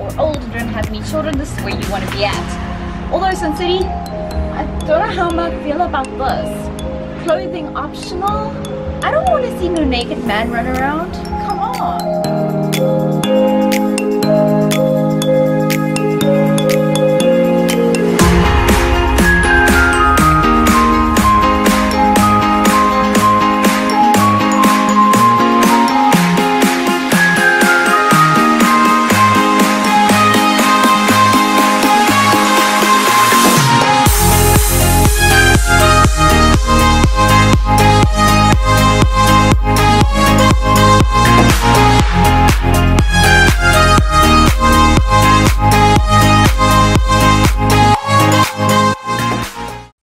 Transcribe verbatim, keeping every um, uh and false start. or older, don't have any children, this is where you want to be at. Although Sun City, I don't know how I feel about this. Clothing optional? I don't want to see no naked man run around. Come on.